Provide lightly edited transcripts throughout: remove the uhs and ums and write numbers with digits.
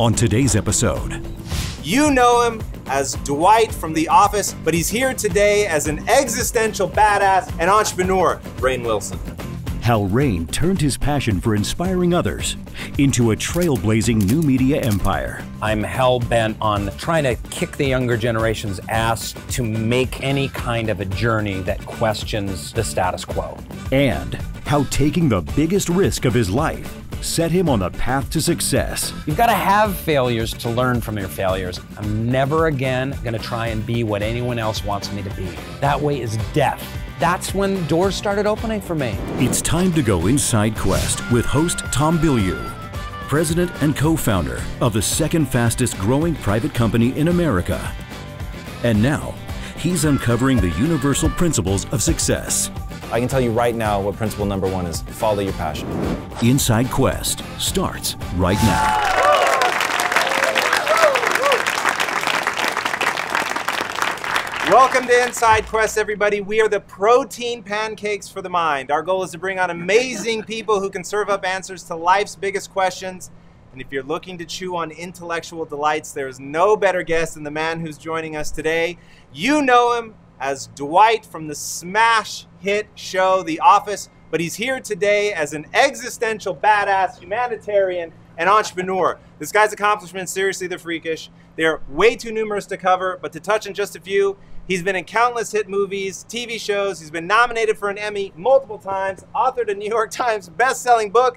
on today's episode. You know him as Dwight from The Office, but he's here today as an existential badass and entrepreneur, Rainn Wilson. How Rainn turned his passion for inspiring others into a trailblazing new media empire. I'm hell-bent on trying to kick the younger generation's ass to make any kind of a journey that questions the status quo. And how taking the biggest risk of his life set him on the path to success. You've got to have failures to learn from your failures. I'm never again going to try and be what anyone else wants me to be. That way is death. That's when doors started opening for me. It's time to go inside Quest with host Tom Bilyeu, president and co-founder of the second fastest growing private company in America. And now, he's uncovering the universal principles of success. I can tell you right now what principle number one is: follow your passion. Inside Quest starts right now. Welcome to Inside Quest, everybody. We are the protein pancakes for the mind. Our goal is to bring on amazing people who can serve up answers to life's biggest questions. And if you're looking to chew on intellectual delights, there's no better guest than the man who's joining us today. You know him as Dwight from the smash hit show The Office, but he's here today as an existential badass, humanitarian, and entrepreneur. This guy's accomplishments, seriously, they're freakish. They're way too numerous to cover, but to touch on just a few, he's been in countless hit movies, TV shows, he's been nominated for an Emmy multiple times, authored a New York Times best-selling book,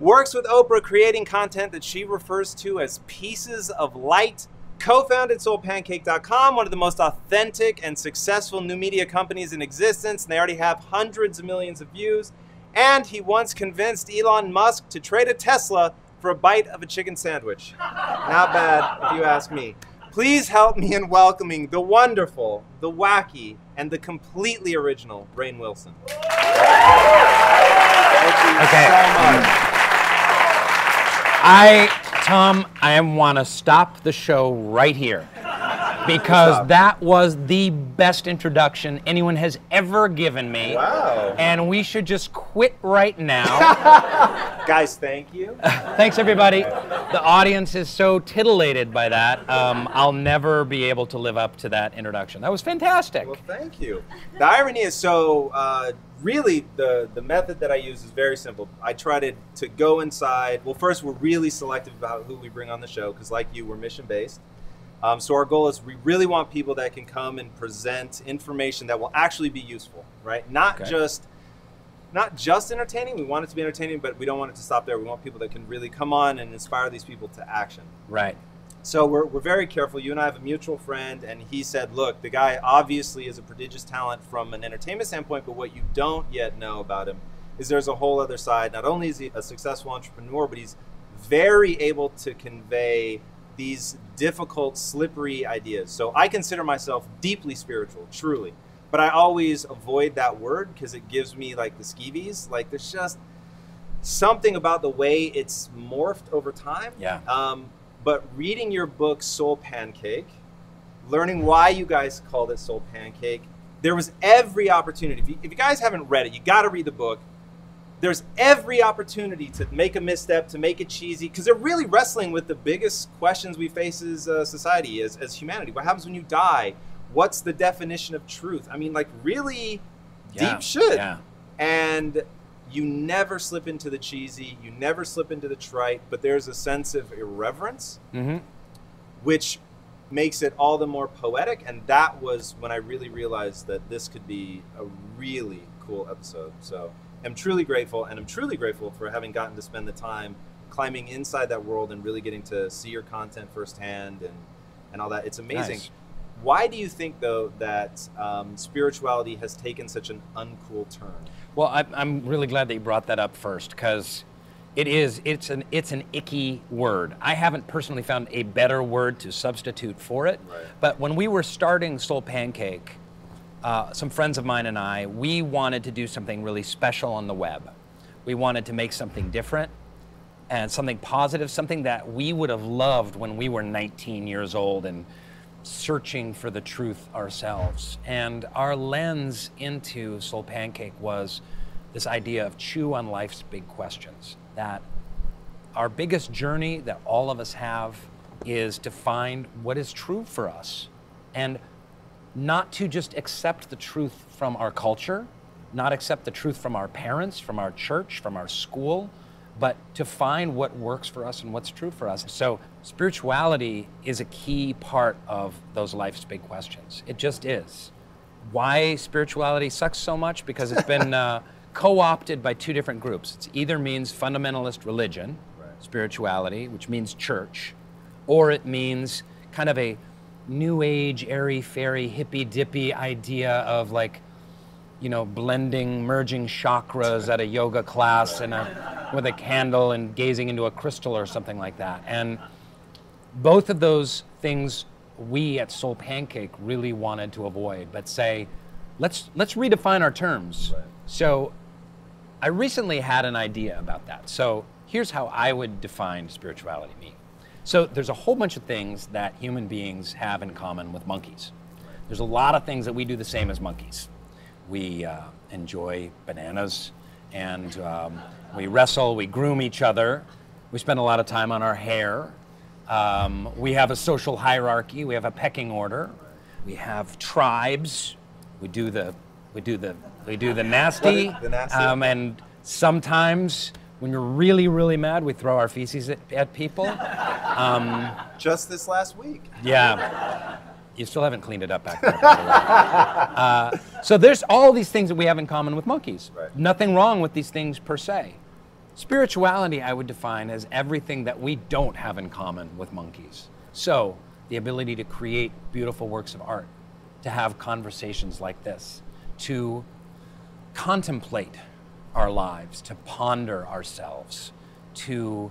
works with Oprah creating content that she refers to as pieces of light, co-founded soulpancake.com, one of the most authentic and successful new media companies in existence, and they already have hundreds of millions of views, and he once convinced Elon Musk to trade a Tesla for a bite of a chicken sandwich. Not bad, if you ask me. Please help me in welcoming the wonderful, the wacky, and the completely original Rainn Wilson. Thank you so much. Tom, I want to stop the show right here, because that was the best introduction anyone has ever given me. Wow. And we should just quit right now. Guys, thank you. Thanks, everybody. The audience is so titillated by that. I'll never be able to live up to that introduction. That was fantastic. Well, thank you. The irony is, so really, the method that I use is very simple. I try to go inside. Well, first, we're really selective about who we bring on the show, because like you, we're mission-based. So our goal is we really want people that can come and present information that will actually be useful, right? Not just entertaining. We want it to be entertaining, but we don't want it to stop there. We want people that can really come on and inspire these people to action. Right. So we're very careful. You and I have a mutual friend, and he said, look, the guy obviously is a prodigious talent from an entertainment standpoint, but what you don't yet know about him is there's a whole other side. Not only is he a successful entrepreneur, but he's very able to convey these difficult, slippery ideas. So I consider myself deeply spiritual, truly, but I always avoid that word because it gives me like the skeevies. Like, there's just something about the way it's morphed over time. Yeah. But reading your book, Soul Pancake, learning why you guys called it Soul Pancake, there was every opportunity. If you guys haven't read it, you gotta read the book. There's every opportunity to make a misstep, to make it cheesy, because they're really wrestling with the biggest questions we face as society, as humanity. What happens when you die? What's the definition of truth? I mean, like, really deep shit. Yeah. And you never slip into the cheesy, you never slip into the trite, but there's a sense of irreverence, which makes it all the more poetic. And that was when I really realized that this could be a really cool episode. So I'm truly grateful, and I'm truly grateful for having gotten to spend the time climbing inside that world and really getting to see your content firsthand and all that. It's amazing. Nice. Why do you think, though, that spirituality has taken such an uncool turn? Well, I'm really glad that you brought that up first, because it's an icky word. I haven't personally found a better word to substitute for it. Right. But when we were starting Soul Pancake, some friends of mine and I, we wanted to do something really special on the web. We wanted to make something different and something positive, something that we would have loved when we were 19 years old and searching for the truth ourselves. And our lens into Soul Pancake was this idea of chew on life's big questions, that Our biggest journey that all of us have is to find what is true for us, and not to just accept the truth from our culture, not accept the truth from our parents, from our church, from our school, but to find what works for us and what's true for us. So spirituality is a key part of those life's big questions. It just is. Why spirituality sucks so much? Because it's been co-opted by two different groups. It either means fundamentalist religion, right, spirituality, which means church, or it means kind of a new age, airy-fairy, hippy-dippy idea of, like, you know, blending, merging chakras at a yoga class and with a candle and gazing into a crystal or something like that. And both of those things we at Soul Pancake really wanted to avoid, but say, let's redefine our terms. Right. So I recently had an idea about that. So here's how I would define spirituality to me. So there's a whole bunch of things that human beings have in common with monkeys. There's a lot of things that we do the same as monkeys. We enjoy bananas, and we wrestle, we groom each other. We spend a lot of time on our hair. We have a social hierarchy. We have a pecking order. We have tribes. We do the nasty. And sometimes, when you're really, really mad, we throw our feces at people. Just this last week. Yeah. You still haven't cleaned it up back there, by the way. So there's all these things that we have in common with monkeys. Right. Nothing wrong with these things per se. Spirituality, I would define as everything that we don't have in common with monkeys. So the ability to create beautiful works of art, to have conversations like this, to contemplate our lives, to ponder ourselves, to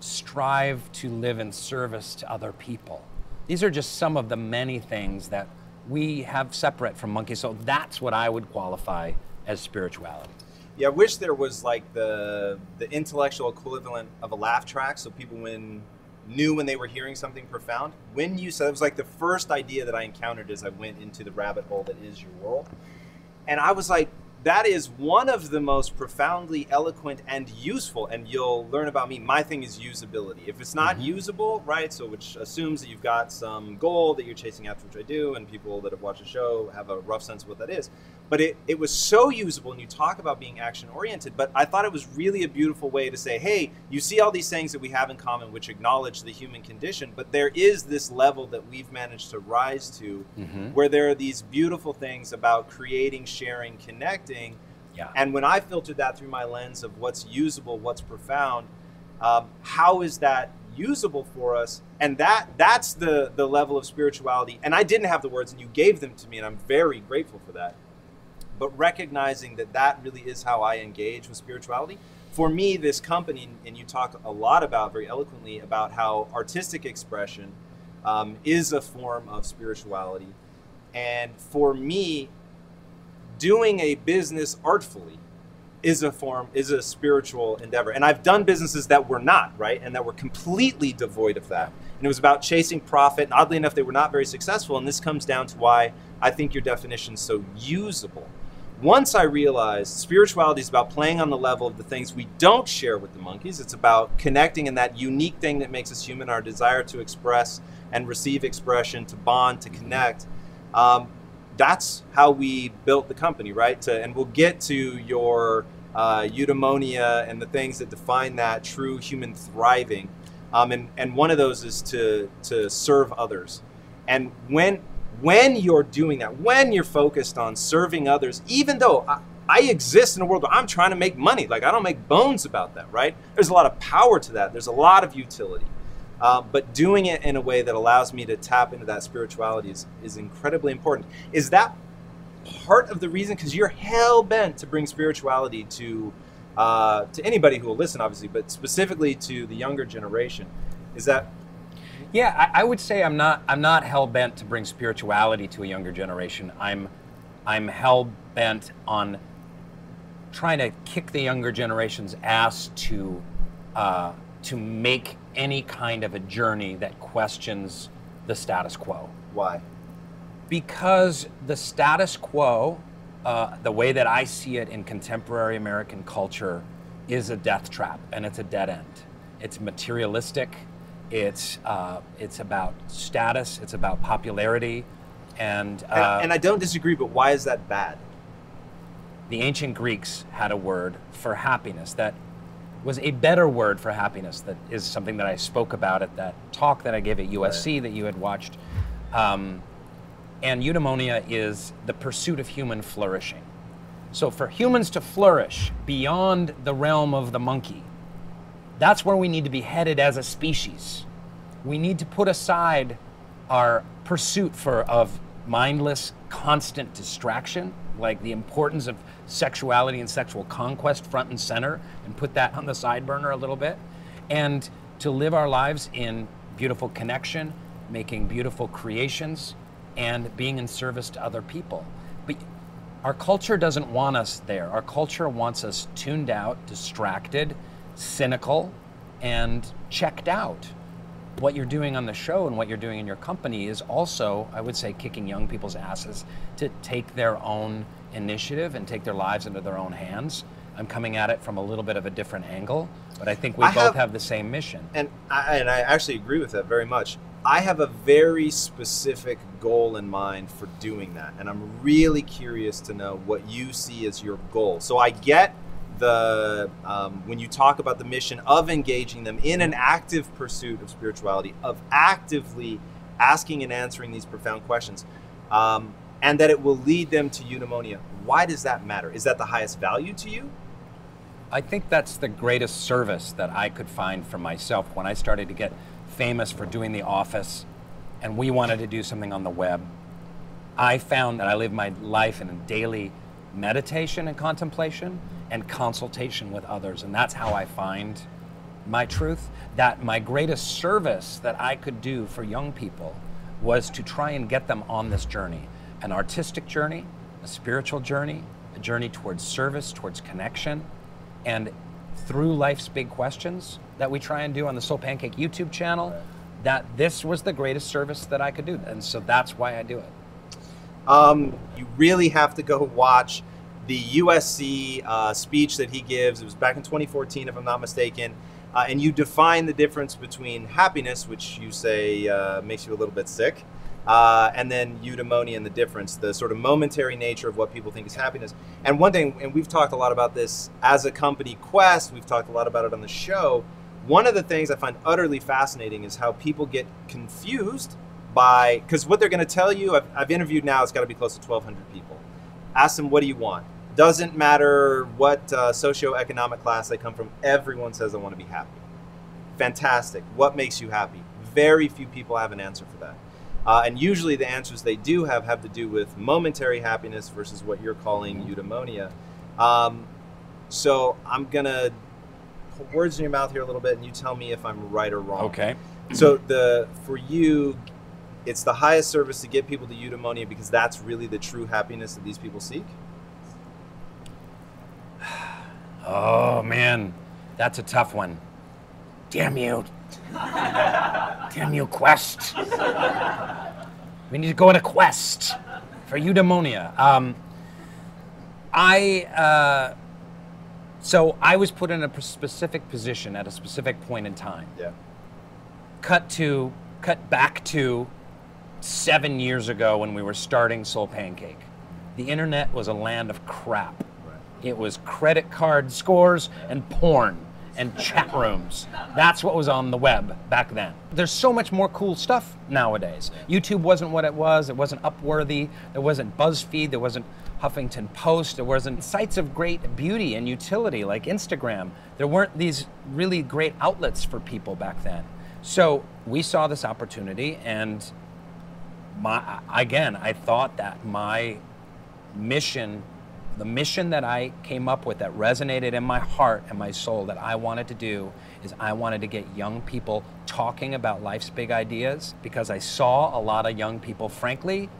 strive to live in service to other people. These are just some of the many things that we have separate from monkeys. So that's what I would qualify as spirituality. Yeah, I wish there was like the intellectual equivalent of a laugh track, so people knew when they were hearing something profound. When you said, it was like the first idea that I encountered as I went into the rabbit hole that is your world. And I was like, that is one of the most profoundly eloquent and useful, and you'll learn about me, my thing is usability. If it's not usable, right, so which assumes that you've got some goal that you're chasing after, which I do, and people that have watched the show have a rough sense of what that is. But it was so usable, and you talk about being action-oriented, but I thought it was really a beautiful way to say, hey, you see all these things that we have in common which acknowledge the human condition, but there is this level that we've managed to rise to where there are these beautiful things about creating, sharing, connecting. Yeah. And when I filtered that through my lens of what's usable, what's profound, how is that usable for us? And that's the level of spirituality. And I didn't have the words, and you gave them to me, and I'm very grateful for that. But recognizing that that really is how I engage with spirituality. For me, this company, and you talk a lot about, very eloquently, about how artistic expression is a form of spirituality. And for me, doing a business artfully is a spiritual endeavor. And I've done businesses that were not, right? And that were completely devoid of that. And it was about chasing profit. And oddly enough, they were not very successful. And this comes down to why I think your definition is so usable. Once I realized spirituality is about playing on the level of the things we don't share with the monkeys. It's about connecting in that unique thing that makes us human, our desire to express and receive expression, to bond, to connect. That's how we built the company, right? And we'll get to your eudaimonia and the things that define that true human thriving. And one of those is to serve others. And when you're doing that, when you're focused on serving others, even though I exist in a world where I'm trying to make money, like I don't make bones about that, right? There's a lot of power to that. There's a lot of utility. But doing it in a way that allows me to tap into that spirituality is incredibly important. Is that part of the reason? Because you're hell-bent to bring spirituality to anybody who will listen, obviously, but specifically to the younger generation. Is that? Yeah, I would say I'm not hell-bent to bring spirituality to a younger generation. I'm hell-bent on trying to kick the younger generation's ass to make any kind of a journey that questions the status quo. Why? Because the status quo, the way that I see it in contemporary American culture, is a death trap, and it's a dead end. It's materialistic. It's about status. It's about popularity. And I don't disagree, but why is that bad? The ancient Greeks had a word for happiness that was a better word for happiness. That is something that I spoke about at that talk that I gave at USC that you had watched. And eudaimonia is the pursuit of human flourishing. So for humans to flourish beyond the realm of the monkey, that's where we need to be headed as a species. We need to put aside our pursuit of mindless, constant distraction, like the importance of sexuality and sexual conquest front and center, and put that on the side burner a little bit, and to live our lives in beautiful connection, making beautiful creations, and being in service to other people. But our culture doesn't want us there. Our culture wants us tuned out, distracted, cynical, and checked out. What you're doing on the show and what you're doing in your company is also, I would say, kicking young people's asses to take their own initiative and take their lives into their own hands. I'm coming at it from a little bit of a different angle, but I think we both have the same mission. And I actually agree with that very much. I have a very specific goal in mind for doing that, and I'm really curious to know what you see as your goal. So I get the when you talk about the mission of engaging them in an active pursuit of spirituality, of actively asking and answering these profound questions, and that it will lead them to eudaimonia. Why does that matter? Is that the highest value to you? I think that's the greatest service that I could find for myself. When I started to get famous for doing The Office, and we wanted to do something on the web, I found that I live my life in a daily meditation and contemplation and consultation with others, and that's how I find my truth. That my greatest service that I could do for young people was to try and get them on this journey, an artistic journey, a spiritual journey, a journey towards service, towards connection, and through life's big questions that we try and do on the Soul Pancake YouTube channel, that this was the greatest service that I could do, and so that's why I do it. You really have to go watch the USC speech that he gives. It was back in 2014, if I'm not mistaken. And you define the difference between happiness, which you say makes you a little bit sick, and then eudaimonia and the difference, the sort of momentary nature of what people think is happiness. And one thing, and we've talked a lot about this as a company, Quest, we've talked a lot about it on the show. One of the things I find utterly fascinating is how people get confused by, because what they're gonna tell you, I've interviewed now, it's gotta be close to 1,200 people. Ask them, what do you want? Doesn't matter what socioeconomic class they come from, everyone says I want to be happy. Fantastic. What makes you happy? Very few people have an answer for that. And usually the answers they do have to do with momentary happiness versus what you're calling eudaimonia. So I'm gonna put words in your mouth here a little bit and you tell me if I'm right or wrong. Okay. So for you, it's the highest service to get people to eudaimonia because that's really the true happiness that these people seek? Oh man, that's a tough one. Damn you. Damn you, Quest. We need to go on a quest for eudaimonia. So I was put in a specific position at a specific point in time. Yeah. Cut back to 7 years ago when we were starting Soul Pancake. The internet was a land of crap. Right. It was credit card scores and porn and chat rooms. That's what was on the web back then. There's so much more cool stuff nowadays. YouTube wasn't what it was. It wasn't Upworthy. There wasn't BuzzFeed. There wasn't Huffington Post. There wasn't sites of great beauty and utility like Instagram. There weren't these really great outlets for people back then. So we saw this opportunity, and I thought that my mission, the mission that I came up with that resonated in my heart and my soul that I wanted to do is I wanted to get young people talking about life's big ideas, because I saw a lot of young people, frankly,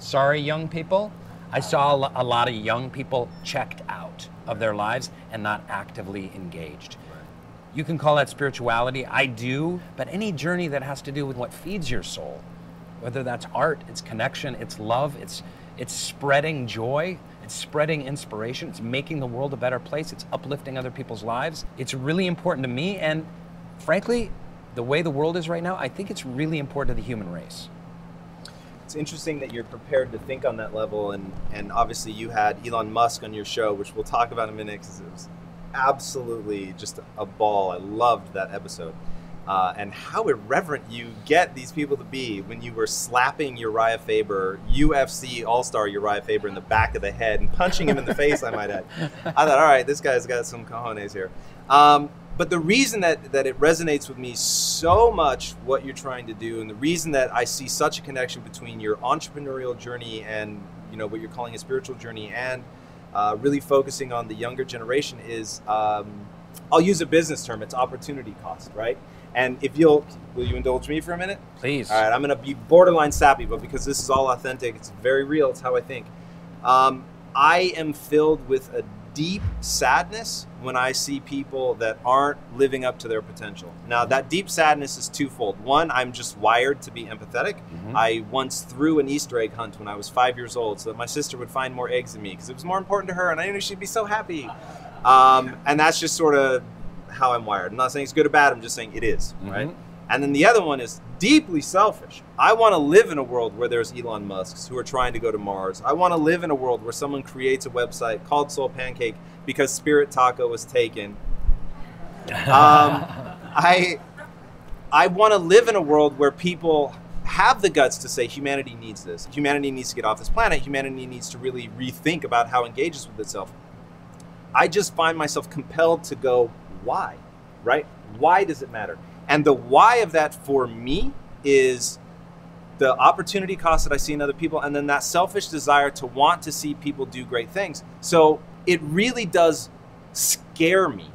sorry young people, I saw a lot of young people checked out of their lives and not actively engaged. You can call that spirituality, I do, but any journey that has to do with what feeds your soul, whether that's art, it's connection, it's love, it's spreading joy, it's spreading inspiration, it's making the world a better place, it's uplifting other people's lives. It's really important to me, and frankly, the way the world is right now, I think it's really important to the human race. It's interesting that you're prepared to think on that level, and obviously you had Elon Musk on your show, which we'll talk about in a minute because it was absolutely just a ball. I loved that episode. And how irreverent you get these people to be when you were slapping Uriah Faber, UFC All-Star Uriah Faber, in the back of the head and punching him in the face, I might add. I thought, all right, this guy's got some cojones here. But the reason that it resonates with me so much what you're trying to do, and the reason that I see such a connection between your entrepreneurial journey and, you know, what you're calling a spiritual journey, and really focusing on the younger generation is, I'll use a business term, it's opportunity cost, right? And if you'll, will you indulge me for a minute? Please. All right, I'm gonna be borderline sappy, but because this is all authentic, it's very real, it's how I think. I am filled with a deep sadness when I see people that aren't living up to their potential. Now, that deep sadness is twofold. One, I'm just wired to be empathetic. Mm-hmm. I once threw an Easter egg hunt when I was 5 years old so that my sister would find more eggs than me because it was more important to her and I knew she'd be so happy. And that's just sort of how I'm wired. I'm not saying it's good or bad, I'm just saying it is, mm-hmm. right? And then the other one is deeply selfish. I want to live in a world where there's Elon Musks who are trying to go to Mars. I want to live in a world where someone creates a website called Soul Pancake because Spirit Taco was taken. I want to live in a world where people have the guts to say humanity needs this. Humanity needs to get off this planet. Humanity needs to really rethink about how it engages with itself. I just find myself compelled to go, why, right? Why does it matter? And the why of that for me is the opportunity cost that I see in other people, and then that selfish desire to want to see people do great things. So it really does scare me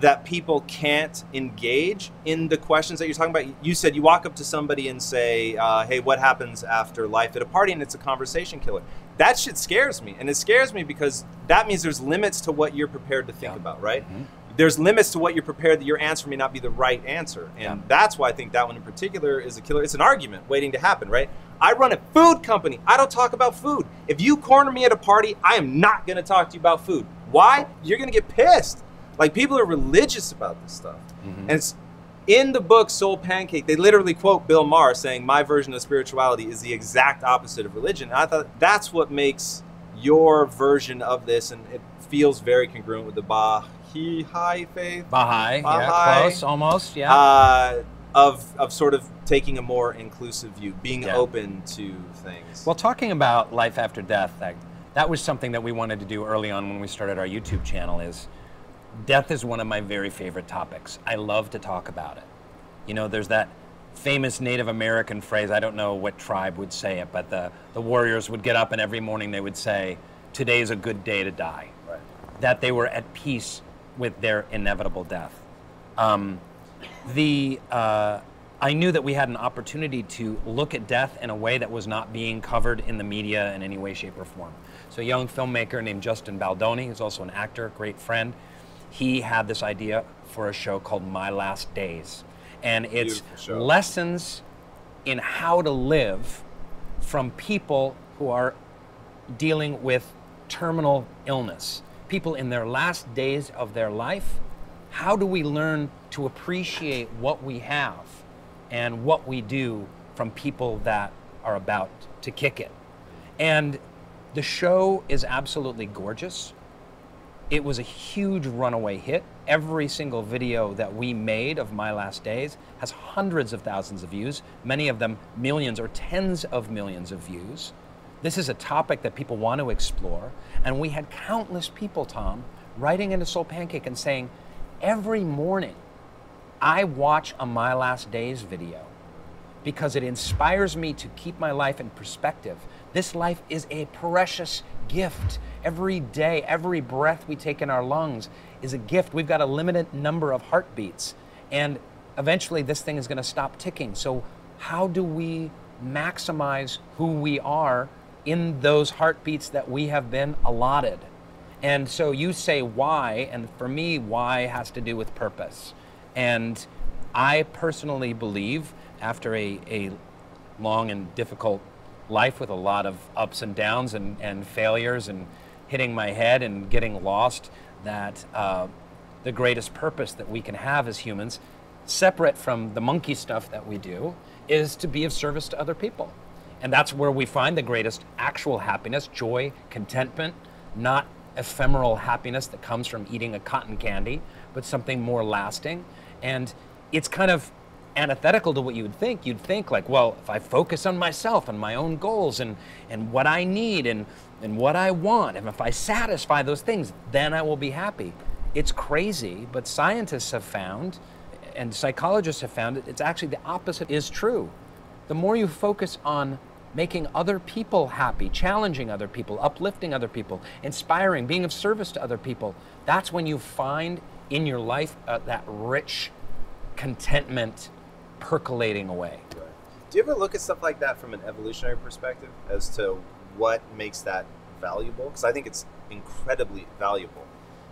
that people can't engage in the questions that you're talking about. You said you walk up to somebody and say, hey, what happens after life at a party? And it's a conversation killer. That shit scares me. And it scares me because that means there's limits to what you're prepared to think about, right? Mm-hmm. There's limits to what you're prepared that your answer may not be the right answer. And that's why I think that one in particular is a killer. It's an argument waiting to happen, right? I run a food company. I don't talk about food. If you corner me at a party, I am not gonna talk to you about food. Why? You're gonna get pissed. Like, people are religious about this stuff. Mm-hmm. And it's in the book Soul Pancake, they literally quote Bill Maher saying, my version of spirituality is the exact opposite of religion. And I thought that's what makes your version of this, and it feels very congruent with the Baha'i faith, yeah, close, almost, yeah. Of sort of taking a more inclusive view, being open to things. Well, talking about life after death, that was something that we wanted to do early on when we started our YouTube channel. Is death is one of my very favorite topics. I love to talk about it. You know, there's that famous Native American phrase. I don't know what tribe would say it, but the warriors would get up and every morning they would say, "Today's a good day to die." Right. That they were at peace with their inevitable death. I knew that we had an opportunity to look at death in a way that was not being covered in the media in any way, shape, or form. So a young filmmaker named Justin Baldoni, who's also an actor, great friend, he had this idea for a show called My Last Days. And it's lessons in how to live from people who are dealing with terminal illness. People in their last days of their life, how do we learn to appreciate what we have and what we do from people that are about to kick it? And the show is absolutely gorgeous. It was a huge runaway hit. Every single video that we made of My Last Days has hundreds of thousands of views, many of them millions or tens of millions of views. This is a topic that people want to explore. And we had countless people, Tom, writing into Soul Pancake and saying, every morning I watch a My Last Days video because it inspires me to keep my life in perspective. This life is a precious gift. Every day, every breath we take in our lungs is a gift. We've got a limited number of heartbeats. And eventually this thing is gonna stop ticking. So how do we maximize who we are in those heartbeats that we have been allotted? And so you say why, and for me, why has to do with purpose. And I personally believe, after a long and difficult life with a lot of ups and downs and failures and hitting my head and getting lost, that the greatest purpose that we can have as humans separate from the monkey stuff that we do, is to be of service to other people. And that's where we find the greatest actual happiness, joy, contentment, not ephemeral happiness that comes from eating a cotton candy, but something more lasting. And it's kind of antithetical to what you would think. You'd think like, well, if I focus on myself and my own goals and what I need and what I want, and if I satisfy those things, then I will be happy. It's crazy, but scientists have found, and psychologists have found, it's actually the opposite is true. The more you focus on making other people happy, challenging other people, uplifting other people, inspiring, being of service to other people, that's when you find in your life that rich contentment percolating away. Right. Do you ever look at stuff like that from an evolutionary perspective as to what makes that valuable? Because I think it's incredibly valuable.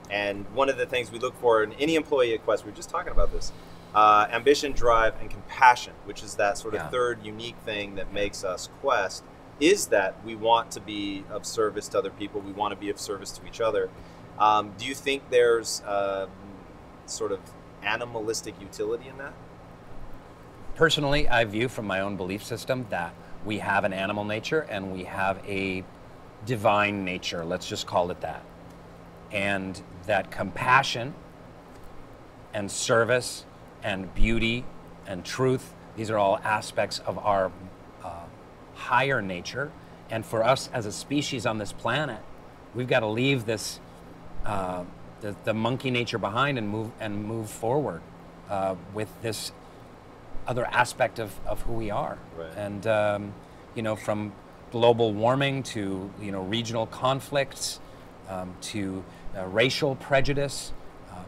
And one of the things we look for in any employee at Quest, we were just talking about this, ambition, drive, and compassion, which is that sort of third unique thing that makes us Quest, is that we want to be of service to other people, we want to be of service to each other. Do you think there's sort of animalistic utility in that? Personally, I view from my own belief system that we have an animal nature and we have a divine nature, let's just call it that. And that compassion and service and beauty and truth, these are all aspects of our higher nature. And for us as a species on this planet, we've got to leave this the monkey nature behind and move forward with this other aspect of who we are. Right. And you know, from global warming to regional conflicts, to racial prejudice,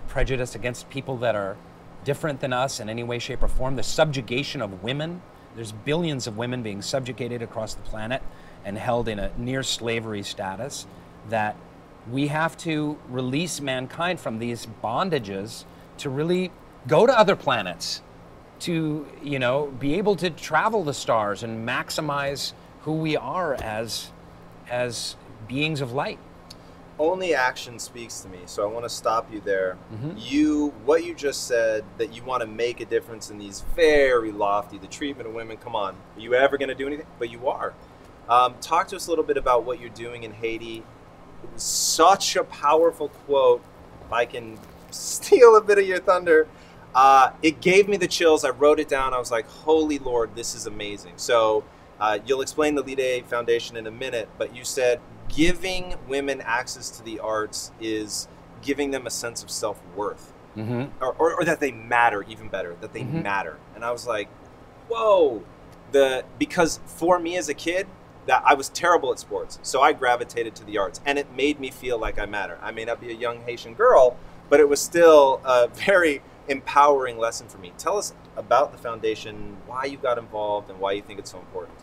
prejudice against people that are different than us in any way, shape, or form, the subjugation of women. There's billions of women being subjugated across the planet and held in a near slavery status, that we have to release mankind from these bondages to really go to other planets, to be able to travel the stars and maximize who we are as beings of light. Only action speaks to me, so I want to stop you there. Mm-hmm. What you just said, that you want to make a difference in these very lofty, the treatment of women, come on, are you ever going to do anything? But you are. Talk to us a little bit about what you're doing in Haiti. It was such a powerful quote. If I can steal a bit of your thunder. It gave me the chills. I wrote it down. I was like, holy Lord, this is amazing. So you'll explain the LIDE Foundation in a minute, but you said, giving women access to the arts is giving them a sense of self-worth, mm-hmm. or that they matter, even better, that they mm-hmm. matter. And I was like, whoa, because for me as a kid, that I was terrible at sports. So I gravitated to the arts and it made me feel like I matter. I may not be a young Haitian girl, but it was still a very empowering lesson for me. Tell us about the foundation, why you got involved and why you think it's so important.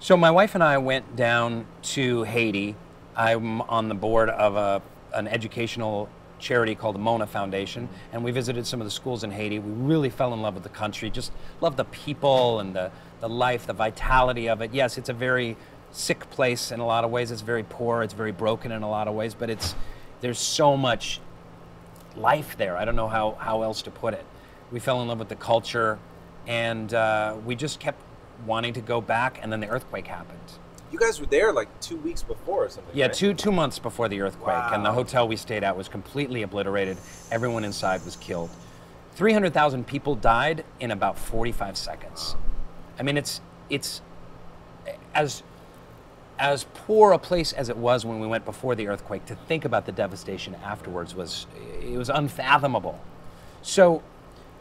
So my wife and I went down to Haiti. I'm on the board of an educational charity called the Mona Foundation, and we visited some of the schools in Haiti. We really fell in love with the country, just loved the people and the life, the vitality of it. Yes, it's a very sick place in a lot of ways. It's very poor, it's very broken in a lot of ways, but there's so much life there. I don't know how else to put it. We fell in love with the culture, and we just kept wanting to go back, and then the earthquake happened. You guys were there like 2 weeks before or something, Yeah, right? two months before the earthquake, wow. And the hotel we stayed at was completely obliterated. Everyone inside was killed. 300,000 people died in about 45 seconds. I mean, it's as poor a place as it was when we went before the earthquake, to think about the devastation afterwards was unfathomable. So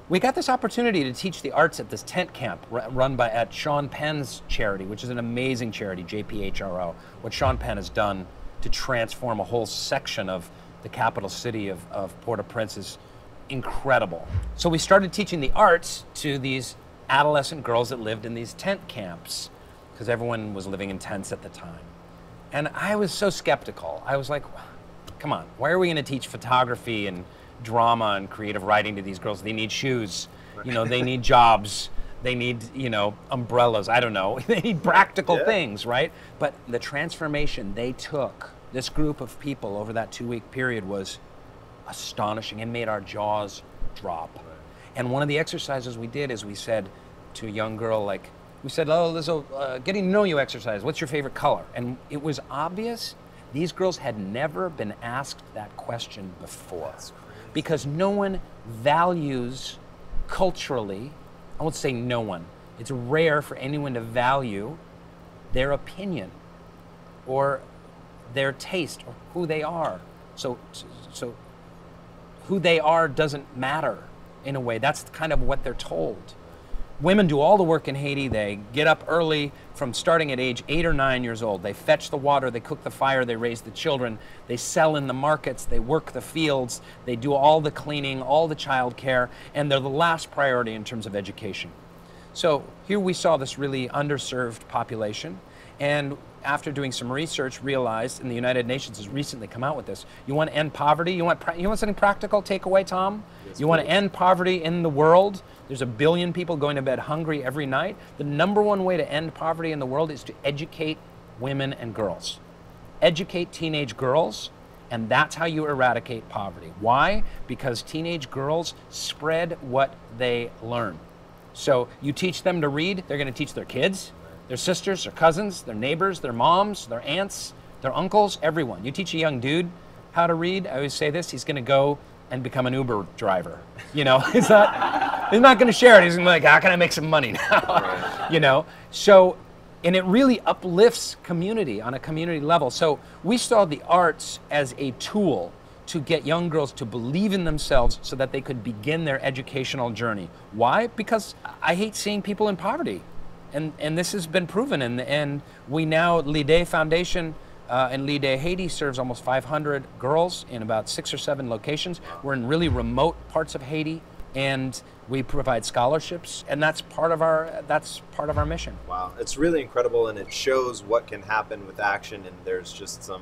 we got this opportunity to teach the arts at this tent camp run at Sean Penn's charity, which is an amazing charity, JPHRO. What Sean Penn has done to transform a whole section of the capital city of Port-au-Prince is incredible. So we started teaching the arts to these adolescent girls that lived in these tent camps, because everyone was living in tents at the time. And I was so skeptical. I was like, come on, why are we going to teach photography and drama and creative writing to these girls? They need shoes, they need jobs, they need, umbrellas, I don't know, they need practical things, right? But the transformation they took, this group of people over that 2-week period, was astonishing and made our jaws drop. Right. And one of the exercises we did is we said to a young girl, like, we said, oh, this is getting to know you exercise. What's your favorite color? And it was obvious these girls had never been asked that question before. Because no one values culturally, I won't say no one, it's rare for anyone to value their opinion or their taste or who they are. So who they are doesn't matter in a way. That's kind of what they're told. Women do all the work in Haiti. They get up early from starting at age 8 or 9 years old. They fetch the water, they cook the fire, they raise the children, they sell in the markets, they work the fields, they do all the cleaning, all the child care, and they're the last priority in terms of education. So here we saw this really underserved population, and after doing some research, realized, and the United Nations has recently come out with this, you want to end poverty? You want something practical, take away, Tom? Yes, you want to end poverty in the world? There's 1 billion people going to bed hungry every night. The number one way to end poverty in the world is to educate women and girls. Educate teenage girls, and that's how you eradicate poverty. Why? Because teenage girls spread what they learn. So you teach them to read, they're going to teach their kids, their sisters, their cousins, their neighbors, their moms, their aunts, their uncles, everyone. You teach a young dude how to read, I always say this, he's gonna go and become an Uber driver. You know, he's not gonna share it, he's gonna be like, how can I make some money now? You know, so, and it really uplifts community on a community level. So we saw the arts as a tool to get young girls to believe in themselves so that they could begin their educational journey. Why? Because I hate seeing people in poverty. And this has been proven, and we now, LIDE Foundation and LIDE Haiti serves almost 500 girls in about 6 or 7 locations. We're in really remote parts of Haiti, and we provide scholarships, and that's part of our mission. Wow, it's really incredible, and it shows what can happen with action, and there's just some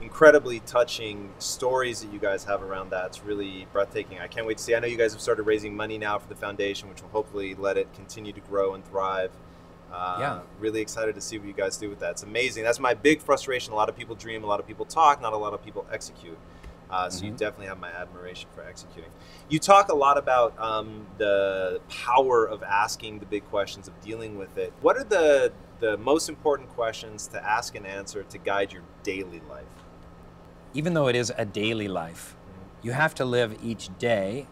incredibly touching stories that you guys have around that. It's really breathtaking. I can't wait to see. I know you guys have started raising money now for the foundation, which will hopefully let it continue to grow and thrive. Yeah. Really excited to see what you guys do with that. It's amazing. That's my big frustration. A lot of people dream, a lot of people talk, not a lot of people execute. So you definitely have my admiration for executing. You talk a lot about the power of asking the big questions, of dealing with it. What are the most important questions to ask and answer to guide your daily life? Even though it is a daily life, you have to live each day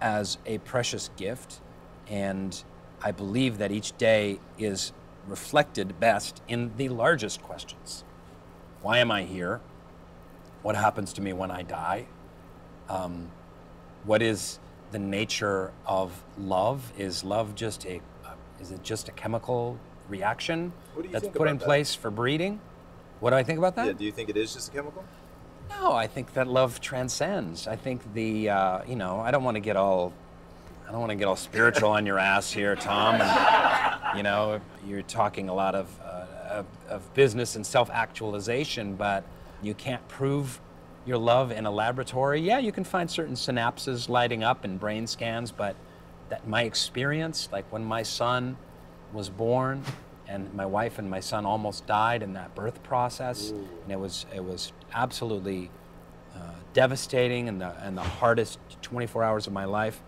as a precious gift, and I believe that each day is reflected best in the largest questions. Why am I here? What happens to me when I die? What is the nature of love? Is love just is it just a chemical reaction that's put in place for breeding? What do I think about that? Yeah, do you think it is just a chemical? No, I think that love transcends. I think the, you know, I don't want to get all spiritual on your ass here, Tom. And, you know, you're talking a lot of business and self-actualization, but you can't prove your love in a laboratory. Yeah, you can find certain synapses lighting up in brain scans, but that my experience, like when my son was born, and my wife and my son almost died in that birth process. Ooh. And it was absolutely devastating, and the hardest 24 hours of my life.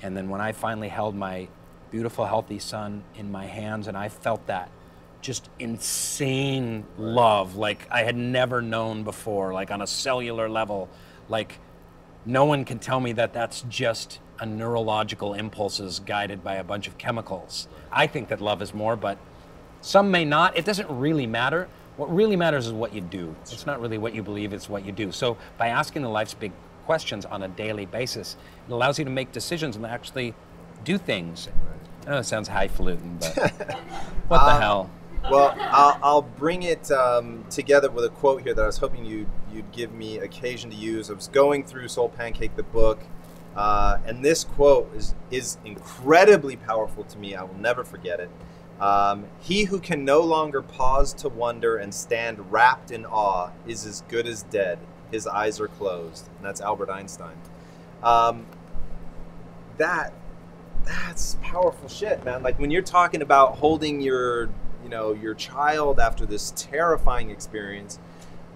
And then when I finally held my beautiful, healthy son in my hands, and I felt that just insane love, like I had never known before, like on a cellular level, like no one can tell me that that's just a neurological impulses guided by a bunch of chemicals. I think that love is more, but some may not. It doesn't really matter. What really matters is what you do. It's not really what you believe, it's what you do. So by asking the life's big questions on a daily basis, it allows you to make decisions and actually do things. I know it sounds highfalutin, but what the hell? Well, I'll bring it together with a quote here that I was hoping you'd give me occasion to use. I was going through Soul Pancake, the book, and this quote is incredibly powerful to me. I will never forget it. He who can no longer pause to wonder and stand wrapped in awe is as good as dead. His eyes are closed. And that's Albert Einstein. That's powerful shit, man. Like when you're talking about holding your, you know, your child after this terrifying experience,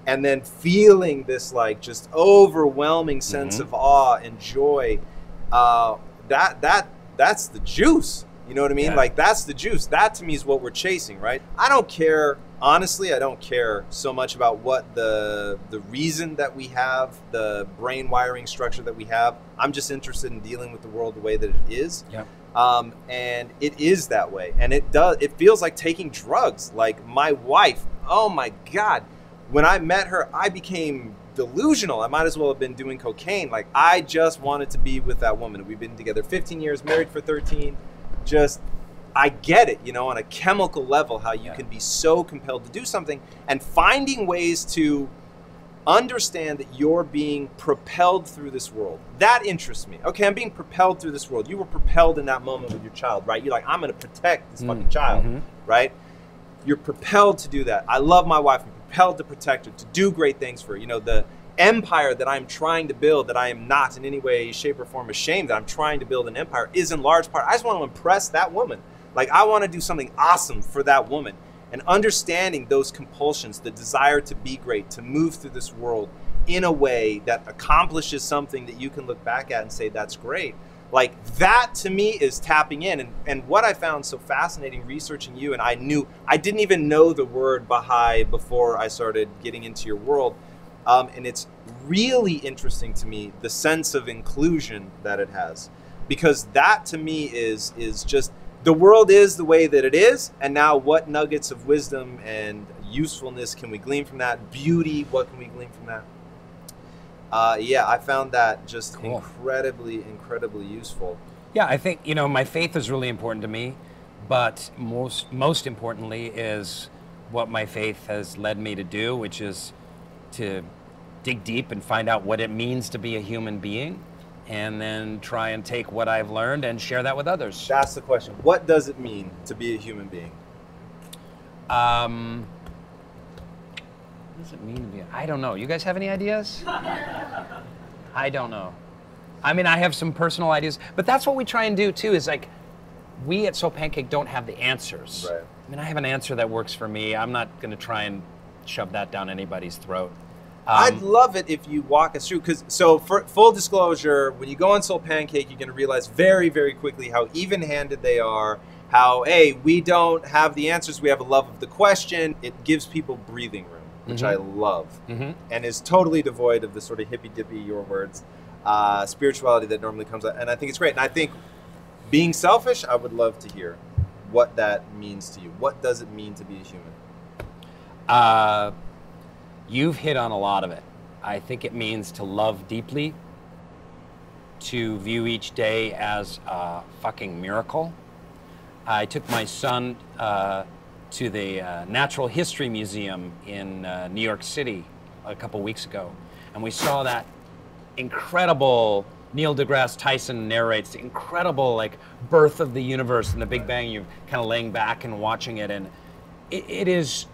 and then feeling this like just overwhelming sense of awe and joy. that's the juice. You know what I mean? Yeah. Like, that's the juice. That to me is what we're chasing, right? I don't care. Honestly, I don't care so much about what the reason that we have, the brain wiring structure that we have. I'm just interested in dealing with the world the way that it is. Yeah. And it is that way. And it does. It feels like taking drugs. Like my wife, oh my God. When I met her, I became delusional. I might as well have been doing cocaine. Like, I just wanted to be with that woman. We've been together 15 years, married for 13. Just, I get it, you know, on a chemical level, how you yeah. can be so compelled to do something, and finding ways to understand that you're being propelled through this world. That interests me. Okay, I'm being propelled through this world. You were propelled in that moment with your child, right? You're like, I'm going to protect this fucking child, right? You're propelled to do that. I love my wife. I'm propelled to protect her, to do great things for her. You know, the empire that I'm trying to build, that I am not in any way, shape, or form ashamed that I'm trying to build an empire, is in large part, I just want to impress that woman. Like, I want to do something awesome for that woman. And understanding those compulsions, the desire to be great, to move through this world in a way that accomplishes something that you can look back at and say, that's great. Like, that to me is tapping in. And what I found so fascinating researching you, and I didn't even know the word Baha'i before I started getting into your world. And it's really interesting to me, the sense of inclusion that it has, because that to me is just, the world is the way that it is. And now what nuggets of wisdom and usefulness can we glean from that? Beauty, what can we glean from that? Yeah, I found that just cool. incredibly useful. Yeah, I think, you know, my faith is really important to me, but most importantly is what my faith has led me to do, which is to dig deep and find out what it means to be a human being, and then try and take what I've learned and share that with others. That's the question. What does it mean to be a human being? What does it mean to be? I don't know. You guys have any ideas? I don't know. I mean, I have some personal ideas, but that's what we try and do too, is like, we at Soul Pancake don't have the answers. Right. I mean, I have an answer that works for me. I'm not gonna try and shove that down anybody's throat. I'd love it if you walk us through, because so for full disclosure, when you go on Soul Pancake, you're gonna realize very, very quickly how even-handed they are, how, hey, we don't have the answers, we have a love of the question. It gives people breathing room, which I love, and is totally devoid of the sort of hippy-dippy, your words, spirituality that normally comes out, and I think it's great. And I think, being selfish, I would love to hear what that means to you. What does it mean to be a human? You've hit on a lot of it. I think it means to love deeply, to view each day as a fucking miracle. I took my son to the Natural History Museum in New York City a couple weeks ago, and we saw that incredible, Neil deGrasse Tyson narrates the incredible, like, birth of the universe and the Big Bang. You're kind of laying back and watching it, and it's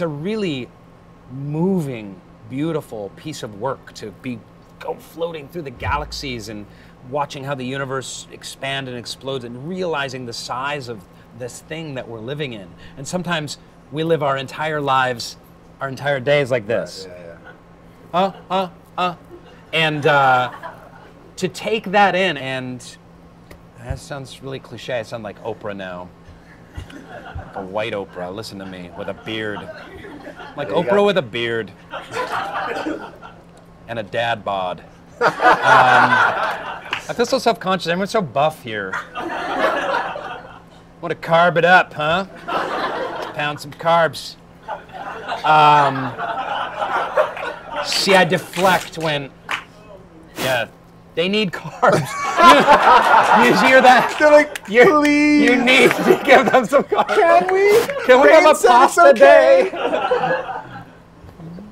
a really moving, beautiful piece of work to go floating through the galaxies and watching how the universe expands and explodes and realizing the size of this thing that we're living in. And sometimes we live our entire lives, our entire days like this. And to take that in, and that sounds really cliche. I sound like Oprah now. Like a white Oprah, listen to me, with a beard. Like Oprah with a beard. And a dad bod. I feel so self-conscious, everyone's so buff here. Want to carb it up, huh? Let's pound some carbs. See, I deflect when, yeah, they need carbs. You hear that? They're like, please. You need to give them some carbs. Can we? Can we have a pasta day?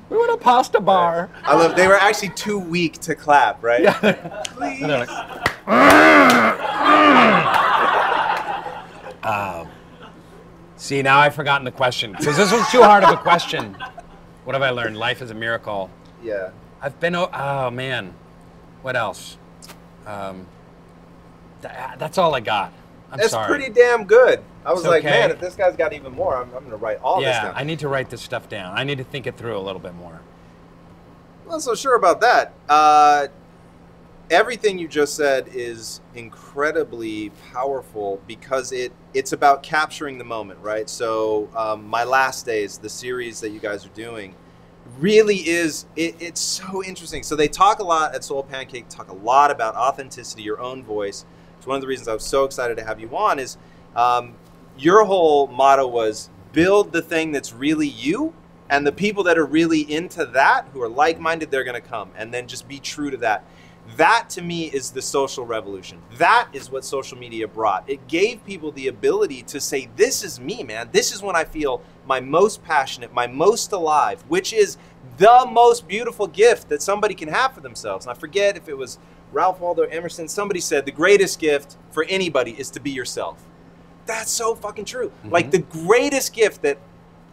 We want a pasta bar. I love, they were actually too weak to clap, right? Yeah. Please. Like, see, now I've forgotten the question. Because this was too hard of a question. What have I learned? Life is a miracle. Yeah. I've been, oh man. What else? That's all I got. That's pretty damn good. I was like, man, if this guy's got even more, I'm gonna write all this down. Yeah, I need to write this stuff down. I need to think it through a little bit more. I'm not so sure about that. Everything you just said is incredibly powerful because it's about capturing the moment, right? So My Last Days, the series that you guys are doing, really is, it's so interesting. So they talk a lot at Soul Pancake, talk a lot about authenticity, your own voice. It's one of the reasons I was so excited to have you on is your whole motto was build the thing that's really you, and the people that are really into that, who are like-minded, they're gonna come, and then just be true to that. That to me is the social revolution. That is what social media brought. It gave people the ability to say, this is me, man. This is when I feel my most passionate, my most alive, which is the most beautiful gift that somebody can have for themselves. And I forget if it was Ralph Waldo Emerson, somebody said the greatest gift for anybody is to be yourself. That's so fucking true. Mm-hmm. Like the greatest gift that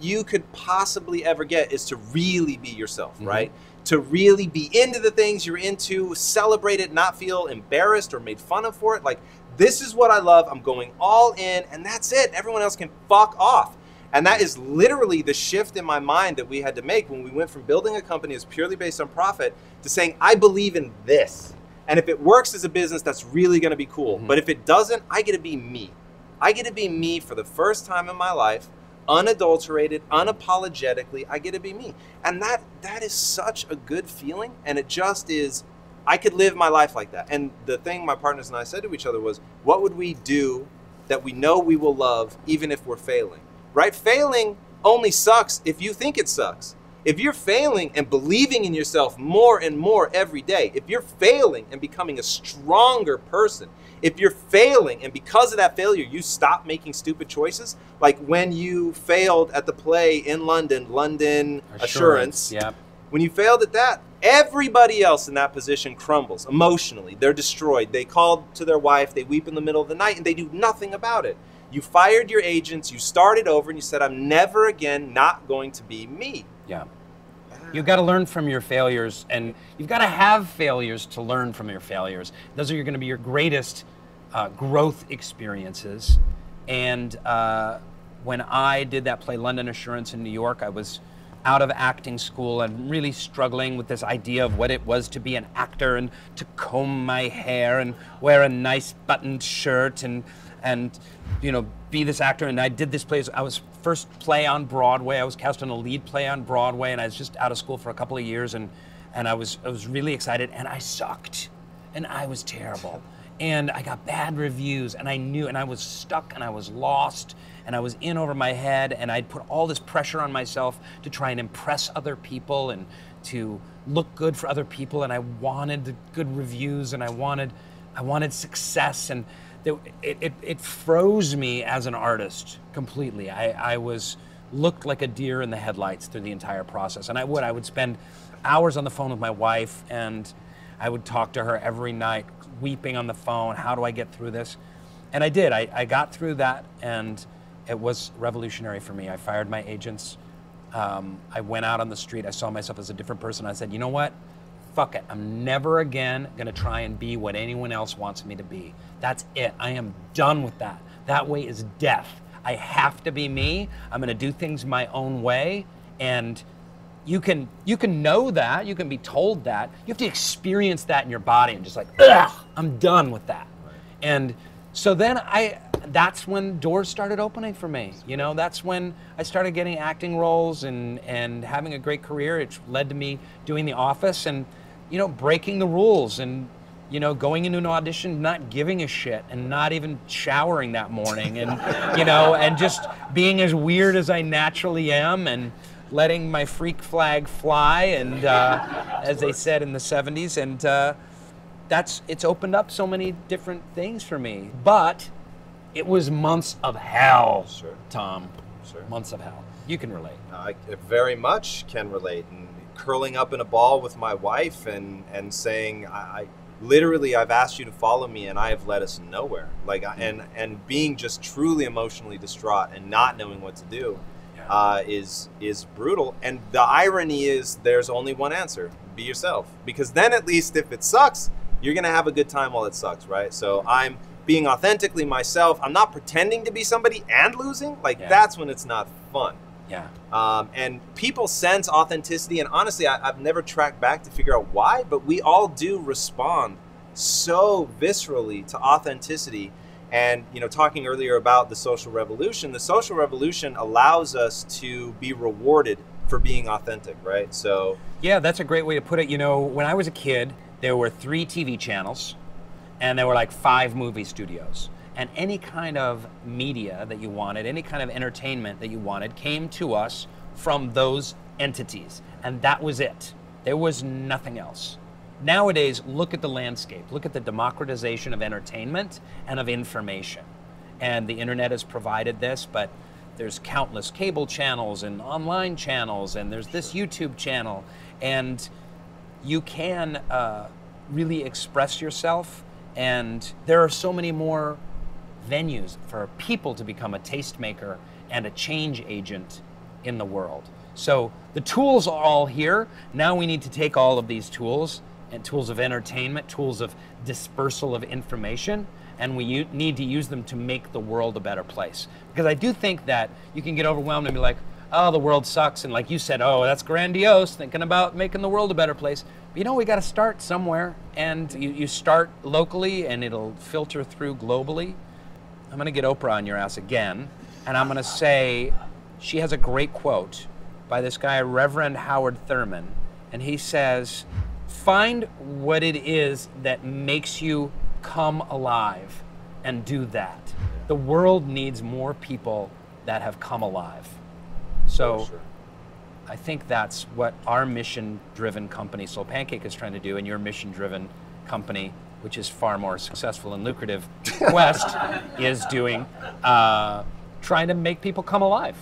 you could possibly ever get is to really be yourself, mm-hmm. right? To really be into the things you're into, celebrate it, not feel embarrassed or made fun of for it. Like, this is what I love, I'm going all in, and that's it. Everyone else can fuck off. And that is literally the shift in my mind that we had to make when we went from building a company that's purely based on profit to saying, I believe in this. And if it works as a business, that's really gonna be cool. Mm-hmm. But if it doesn't, I get to be me. I get to be me for the first time in my life, unadulterated, unapologetically, I get to be me. And that is such a good feeling, and it just is, I could live my life like that. And the thing my partners and I said to each other was, what would we do that we know we will love even if we're failing, right? Failing only sucks if you think it sucks. If you're failing and believing in yourself more and more every day, if you're failing and becoming a stronger person, if you're failing and because of that failure, you stop making stupid choices, like when you failed at the play in London, London Assurance, yep. When you failed at that, everybody else in that position crumbles emotionally. They're destroyed. They call to their wife. They weep in the middle of the night and they do nothing about it. You fired your agents. You started over and you said, I'm never again not going to be me. Yeah. You've got to learn from your failures, and you've got to have failures to learn from your failures. Those are going to be your greatest growth experiences. And when I did that play, London Assurance, in New York, I was out of acting school and really struggling with this idea of what it was to be an actor and to comb my hair and wear a nice buttoned shirt and you know, be this actor. And I did this play. I was first play on Broadway. I was cast in a lead play on Broadway, and I was just out of school for a couple of years, and I was really excited, and I sucked, and I was terrible, and I got bad reviews, and I knew, and I was stuck, and I was lost, and I was in over my head, and I'd put all this pressure on myself to try and impress other people and to look good for other people, and I wanted the good reviews, and I wanted success, and it froze me as an artist completely. I looked like a deer in the headlights through the entire process, and I would spend hours on the phone with my wife, and I would talk to her every night, weeping on the phone, how do I get through this? And I did, I got through that, and it was revolutionary for me. I fired my agents, I went out on the street, I saw myself as a different person. I said, you know what? Fuck it, I'm never again gonna try and be what anyone else wants me to be. That's it, I am done with that. That way is death. I have to be me, I'm gonna do things my own way, and you can know that, you can be told that, you have to experience that in your body and just like, ugh, I'm done with that. Right. And so then that's when doors started opening for me. You know, that's when I started getting acting roles and having a great career. It led to me doing The Office and, you know, breaking the rules and, you know, going into an audition, not giving a shit and not even showering that morning and, you know, and just being as weird as I naturally am and letting my freak flag fly and, as they said in the 70s, and it's opened up so many different things for me. But it was months of hell, sure. Tom. Sure. Months of hell. You can relate. I very much can relate. And curling up in a ball with my wife and saying, literally, I've asked you to follow me and I have led us nowhere. Like, and being just truly emotionally distraught and not knowing what to do, yeah. Is brutal. And the irony is, there's only one answer: be yourself. Because then, at least, if it sucks, you're gonna have a good time while it sucks, right? So I'm being authentically myself. I'm not pretending to be somebody and losing. Like, yeah. That's when it's not fun. Yeah. And people sense authenticity. And honestly, I've never tracked back to figure out why, but we all do respond so viscerally to authenticity. And, you know, talking earlier about the social revolution allows us to be rewarded for being authentic, right? So yeah, that's a great way to put it. You know, when I was a kid, there were 3 TV channels and there were like 5 movie studios. And any kind of media that you wanted, any kind of entertainment that you wanted came to us from those entities. And that was it. There was nothing else. Nowadays, look at the landscape. Look at the democratization of entertainment and of information. And the internet has provided this, but there's countless cable channels and online channels, and there's this YouTube channel. And you can really express yourself. And there are so many more venues for people to become a tastemaker and a change agent in the world. So the tools are all here. Now we need to take all of these tools, and tools of entertainment, tools of dispersal of information, and we need to use them to make the world a better place. Because I do think that you can get overwhelmed and be like, oh, the world sucks, and like you said, oh, that's grandiose, thinking about making the world a better place. But you know, we gotta start somewhere, and you start locally, and it'll filter through globally. I'm gonna get Oprah on your ass again, and I'm gonna say, she has a great quote by this guy, Reverend Howard Thurman, and he says, find what it is that makes you come alive and do that. The world needs more people that have come alive. So sure. I think that's what our mission-driven company, Soul Pancake, is trying to do, and your mission-driven company, which is far more successful and lucrative, Quest, is doing, trying to make people come alive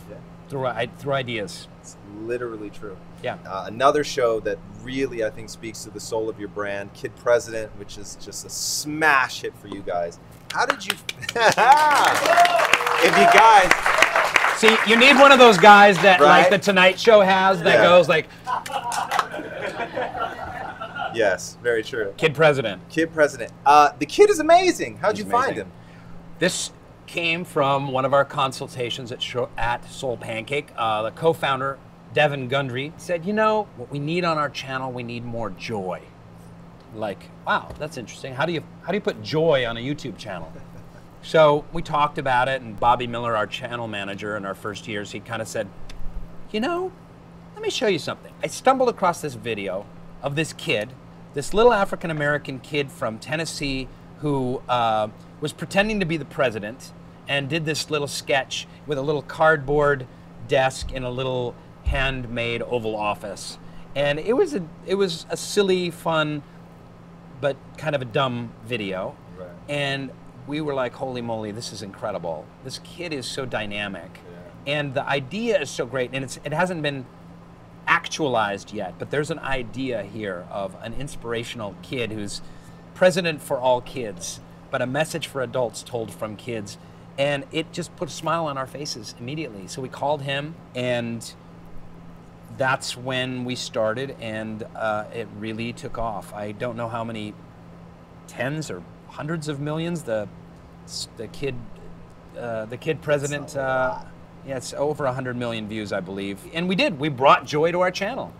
through ideas. It's literally true. Yeah. Another show that really, I think, speaks to the soul of your brand, Kid President, which is just a smash hit for you guys. How did you... If you guys... See, you need one of those guys that, right? Like, The Tonight Show has, that goes like... Yes, very true. Kid President. Kid President. The kid is amazing. How'd you find him? This came from one of our consultations at Soul Pancake. The co-founder, Devin Gundry, said, you know, what we need on our channel, we need more joy. Like, wow, that's interesting. How do you put joy on a YouTube channel? So we talked about it, and Bobby Miller, our channel manager in our first years, he kind of said, you know, let me show you something. I stumbled across this video of this kid, this little African-American kid from Tennessee who was pretending to be the president and did this little sketch with a little cardboard desk in a little handmade Oval Office. And it was a silly, fun, but kind of a dumb video. Right. And we were like, holy moly, this is incredible. This kid is so dynamic. Yeah. And the idea is so great, and it hasn't been actualized yet, but there's an idea here of an inspirational kid who's president for all kids, but a message for adults told from kids. And it just put a smile on our faces immediately. So we called him, and that's when we started, and it really took off. I don't know how many tens or hundreds of millions the kid president, yeah, it's over 100 million views, I believe. And we brought joy to our channel,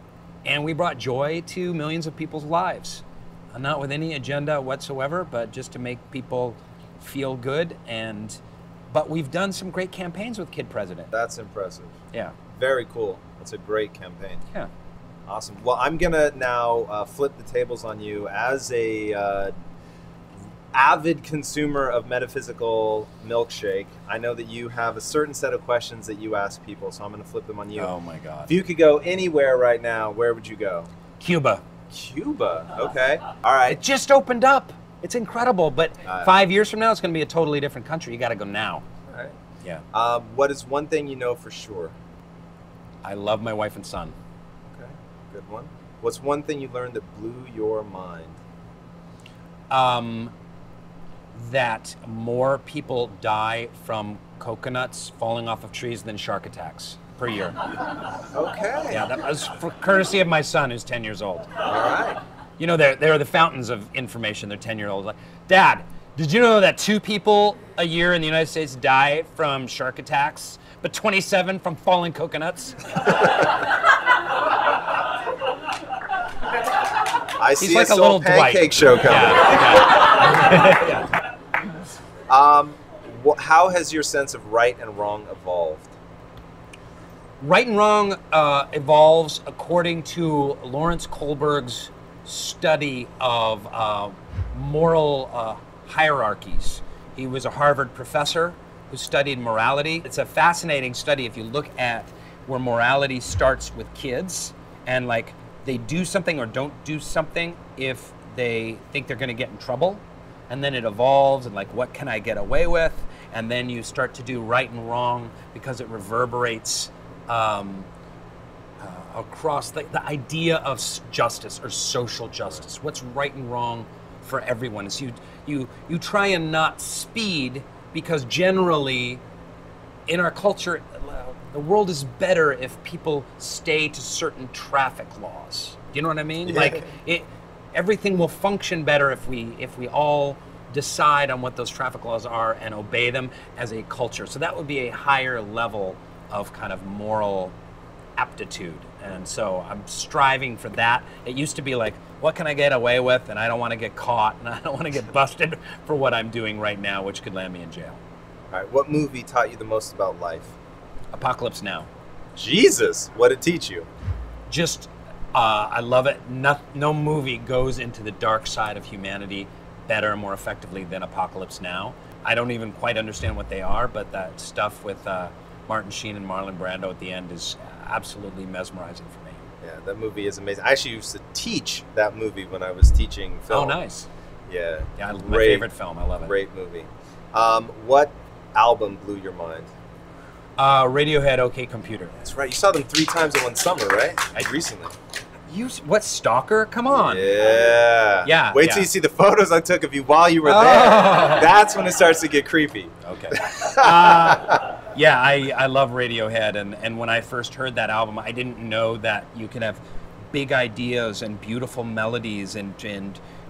and we brought joy to millions of people's lives. Not with any agenda whatsoever, but just to make people feel good. But we've done some great campaigns with Kid President. That's impressive. Yeah. Very cool. That's a great campaign. Yeah. Awesome. Well, I'm gonna now flip the tables on you as a avid consumer of Metaphysical Milkshake. I know that you have a certain set of questions that you ask people, so I'm gonna flip them on you. Oh my God. If you could go anywhere right now, where would you go? Cuba. Cuba, okay. All right. It just opened up. It's incredible, but 5 years from now, it's going to be a totally different country. You got to go now. All right. Yeah. What is one thing you know for sure? I love my wife and son. Okay, good one. What's one thing you learned that blew your mind? That more people die from coconuts falling off of trees than shark attacks. Per year. Okay. Yeah, that was for courtesy of my son, who's 10 years old. All right. You know, they're the fountains of information. They're 10-year-olds. Like, Dad, did you know that 2 people a year in the United States die from shark attacks, but 27 from falling coconuts? I see like a little pancake show coming. Yeah. Yeah. How has your sense of right and wrong evolved? Right and wrong evolves according to Lawrence Kohlberg's study of moral hierarchies. He was a Harvard professor who studied morality. It's a fascinating study if you look at where morality starts with kids and like they do something or don't do something if they think they're gonna get in trouble. And then it evolves and like, what can I get away with? And then you start to do right and wrong because it reverberates across the idea of justice or social justice. What's right and wrong for everyone is you try and not speed because generally in our culture, the world is better if people stay to certain traffic laws. Do you know what I mean? Yeah. Like everything will function better if we all decide on what those traffic laws are and obey them as a culture. So that would be a higher level of kind of moral aptitude. And so I'm striving for that. It used to be like, what can I get away with? And I don't want to get caught and I don't want to get busted for what I'm doing right now, which could land me in jail. All right, what movie taught you the most about life? Apocalypse Now. Jesus, what did it teach you? Just, I love it. No movie goes into the dark side of humanity better and more effectively than Apocalypse Now. I don't even quite understand what they are, but that stuff with Martin Sheen and Marlon Brando at the end is absolutely mesmerizing for me. Yeah, that movie is amazing. I actually used to teach that movie when I was teaching film. Oh, nice. Yeah. Yeah, my favorite film. I love it. Great movie. What album blew your mind? Radiohead, OK Computer. That's right. You saw them 3 times in one summer, right? Recently. You, what, stalker? Come on. Yeah. Yeah. Wait till you see the photos I took of you while you were there. That's when it starts to get creepy. Okay. Yeah, I love Radiohead, and when I first heard that album, I didn't know that you could have big ideas and beautiful melodies and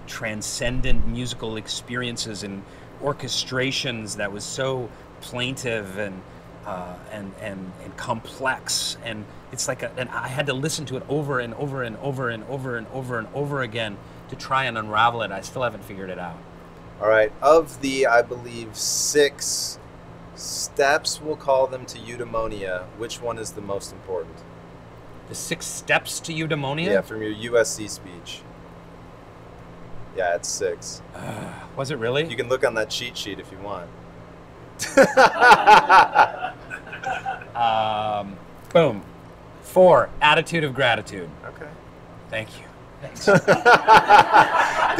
transcendent musical experiences and orchestrations that was so plaintive and complex. And it's like and I had to listen to it over and over and over and over and over and over again to try and unravel it. I still haven't figured it out. All right, of the, I believe, 6 steps, we'll call them, to eudaimonia, which one is the most important? The 6 steps to eudaimonia? Yeah, from your USC speech. Yeah, it's 6. Was it really? You can look on that cheat sheet if you want. Boom. 4, attitude of gratitude. Okay. Thank you. Thanks. Didn't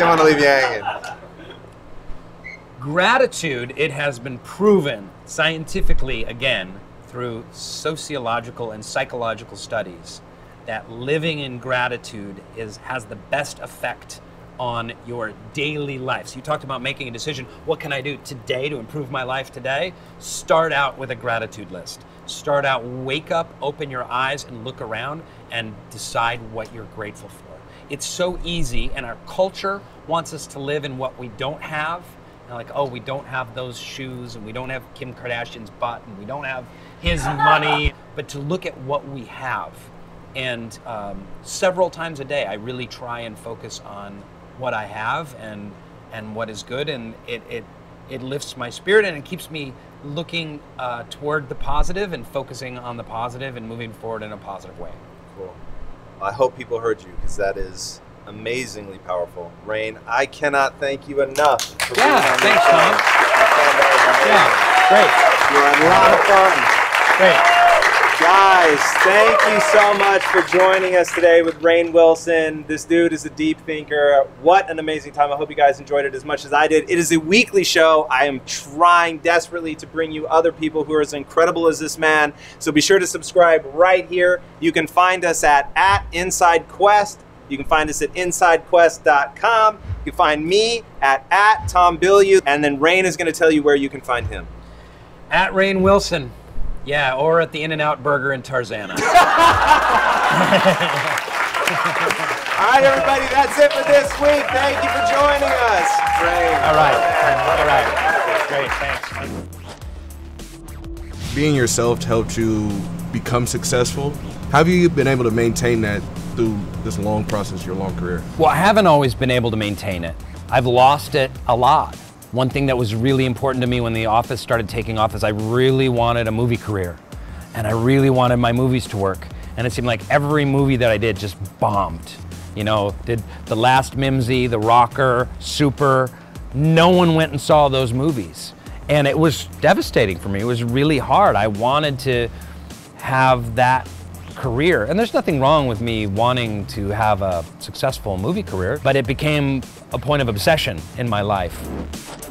want to leave you hanging. Gratitude, it has been proven scientifically, again, through sociological and psychological studies, that living in gratitude has the best effect on your daily life. So you talked about making a decision, what can I do today to improve my life today? Start out with a gratitude list. Start out, wake up, open your eyes and look around and decide what you're grateful for. It's so easy, and our culture wants us to live in what we don't have. Like, oh, we don't have those shoes, and we don't have Kim Kardashian's butt, and we don't have his money. But to look at what we have, and several times a day, I really try and focus on what I have and what is good, and it lifts my spirit and it keeps me looking toward the positive and focusing on the positive and moving forward in a positive way. Cool. I hope people heard you, because that is amazingly powerful. Rainn, I cannot thank you enough for being on this show. Man. Yeah, great. You're a lot of fun. Great. Guys, thank you so much for joining us today with Rainn Wilson. This dude is a deep thinker. What an amazing time. I hope you guys enjoyed it as much as I did. It is a weekly show. I am trying desperately to bring you other people who are as incredible as this man. So be sure to subscribe right here. You can find us at InsideQuest. You can find us at InsideQuest.com. You can find me at Tom Bilyeu. And then Rainn is going to tell you where you can find him. At Rainn Wilson. Yeah, or at the In-N-Out Burger in Tarzana. All right, everybody, that's it for this week. Thank you for joining us. Rainn. All right. All right. Great, thanks. Being yourself helped you become successful. How have you been able to maintain that through this long process, your long career? Well, I haven't always been able to maintain it. I've lost it a lot. One thing that was really important to me when The Office started taking off is I really wanted a movie career, and I really wanted my movies to work. And it seemed like every movie that I did just bombed. You know, did The Last Mimsy, The Rocker, Super. No one went and saw those movies. And it was devastating for me. It was really hard. I wanted to have that career. And there's nothing wrong with me wanting to have a successful movie career, but it became a point of obsession in my life.